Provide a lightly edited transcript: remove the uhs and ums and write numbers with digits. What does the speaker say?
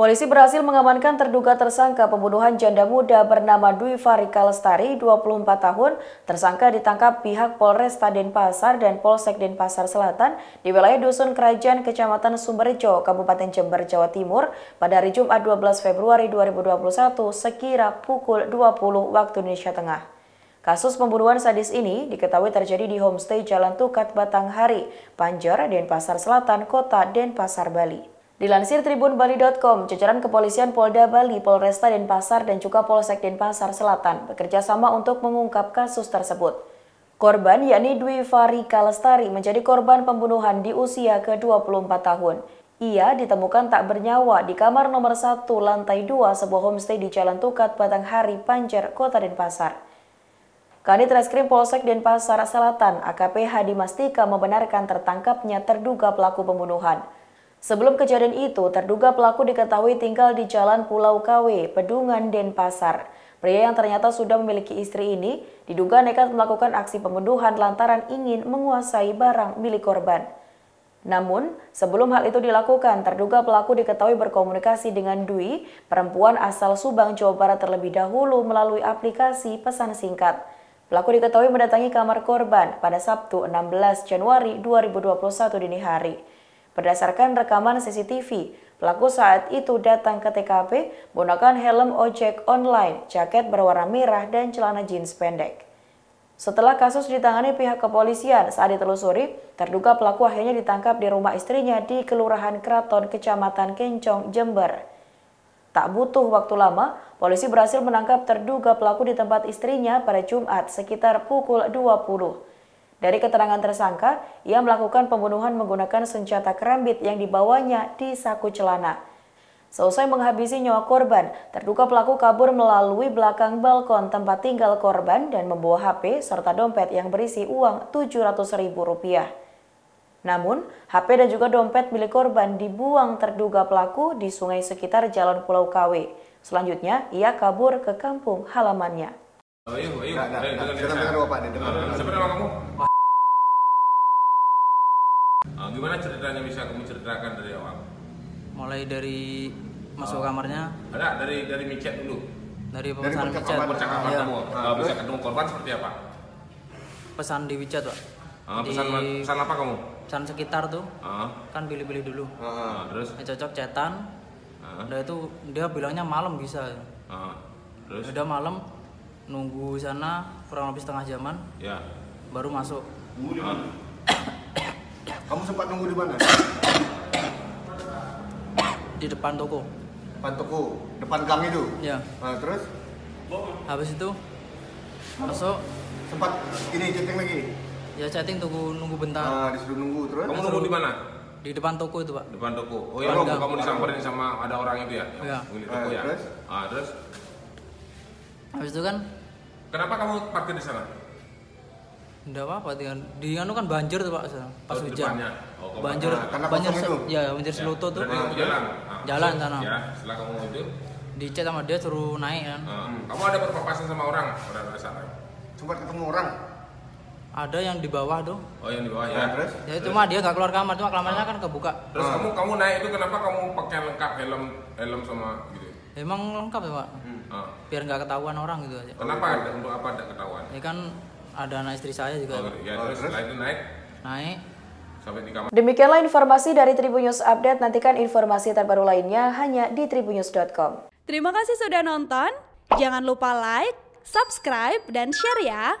Polisi berhasil mengamankan terduga tersangka pembunuhan janda muda bernama Dwi Farica Lestari, 24 tahun. Tersangka ditangkap pihak Polresta Denpasar dan Polsek Denpasar Selatan di wilayah Dusun Kerajaan, Kecamatan Sumberjo, Kabupaten Jember, Jawa Timur pada hari Jumat 12 Februari 2021 sekira pukul 20 waktu Indonesia Tengah. Kasus pembunuhan sadis ini diketahui terjadi di homestay Jalan Tukat Batanghari, Panjer, Denpasar Selatan, Kota Denpasar, Bali. Dilansir tribunbali.com, jajaran kepolisian Polda Bali, Polresta Denpasar, dan juga Polsek Denpasar Selatan bekerja sama untuk mengungkap kasus tersebut. Korban, yakni Dwi Farica Lestari, menjadi korban pembunuhan di usia ke-24 tahun. Ia ditemukan tak bernyawa di kamar nomor 1 lantai 2 sebuah homestay di Jalan Tukat, Batanghari, Panjer, Kota Denpasar. Kanit Reskrim Polsek Denpasar Selatan, AKP Hadi Mastika, membenarkan tertangkapnya terduga pelaku pembunuhan. Sebelum kejadian itu, terduga pelaku diketahui tinggal di Jalan Pulau KW, Pedungan, Denpasar. Pria yang ternyata sudah memiliki istri ini diduga nekat melakukan aksi pembunuhan lantaran ingin menguasai barang milik korban. Namun, sebelum hal itu dilakukan, terduga pelaku diketahui berkomunikasi dengan Dwi, perempuan asal Subang, Jawa Barat terlebih dahulu melalui aplikasi pesan singkat. Pelaku diketahui mendatangi kamar korban pada Sabtu 16 Januari 2021 dini hari. Berdasarkan rekaman CCTV, pelaku saat itu datang ke TKP menggunakan helm ojek online, jaket berwarna merah, dan celana jeans pendek. Setelah kasus ditangani pihak kepolisian, saat ditelusuri, terduga pelaku akhirnya ditangkap di rumah istrinya di Kelurahan Kraton, Kecamatan Kencong, Jember. Tak butuh waktu lama, polisi berhasil menangkap terduga pelaku di tempat istrinya pada Jumat sekitar pukul 20. Dari keterangan tersangka, ia melakukan pembunuhan menggunakan senjata kerambit yang dibawanya di saku celana. Seusai menghabisi nyawa korban, terduga pelaku kabur melalui belakang balkon tempat tinggal korban dan membawa HP serta dompet yang berisi uang Rp700.000. Namun, HP dan juga dompet milik korban dibuang terduga pelaku di sungai sekitar Jalan Pulau KW. Selanjutnya, ia kabur ke kampung halamannya. Ayo, gimana ceritanya bisa kamu ceritakan dari awal? Mulai dari masuk kamarnya? Ada dari micet dulu. Dari pesan micet. Percakapan kamu. Bisa ketemu korban seperti apa? Pesan di micet, Pak. Pesan apa kamu? Pesan sekitar tuh. Kan pilih-pilih dulu. Terus cocok cetan. Udah itu dia bilangnya malam bisa. Terus udah malam nunggu sana kurang lebih setengah jaman. Ya. Baru masuk. Kamu sempat nunggu di mana? Di depan toko. Depan toko? Depan gang itu? Iya. Nah, terus? Habis itu masuk. Sempat ini chatting lagi? Ya chatting, nunggu bentar. Nah, disuruh nunggu terus? Kamu nunggu di mana? Di depan toko itu, Pak. Depan toko? Oh iya, kamu disamperin sama ada orang itu ya? Iya. Toko, ya? Terus? Nah, terus? Habis itu kan? Kenapa kamu parkir di sana? Nggak apa-apa, di anu kan banjir tuh, Pak, pas hujan. Banjir seluto tuh. Jalan sana. Ya, setelah kamu itu dicet sama dia suruh naik kan. Kamu ada berpapasan sama orang dari sana? Coba ketemu orang. Ada yang di bawah tuh. Oh, yang di bawah ya. Terus? Ya cuma dia nggak keluar kamar, cuma kamarnya kan kebuka. Terus kamu naik itu kenapa kamu pakai lengkap helm sama gitu? Emang lengkap ya, Pak. Biar nggak ketahuan orang gitu aja. Kenapa? Untuk apa nggak ketahuan? Ya kan ada anak istri saya juga. Naik. Sampai di kamar. Demikianlah informasi dari Tribunnews Update. Nantikan informasi terbaru lainnya hanya di tribunnews.com. Terima kasih sudah nonton. Jangan lupa like, subscribe, dan share ya.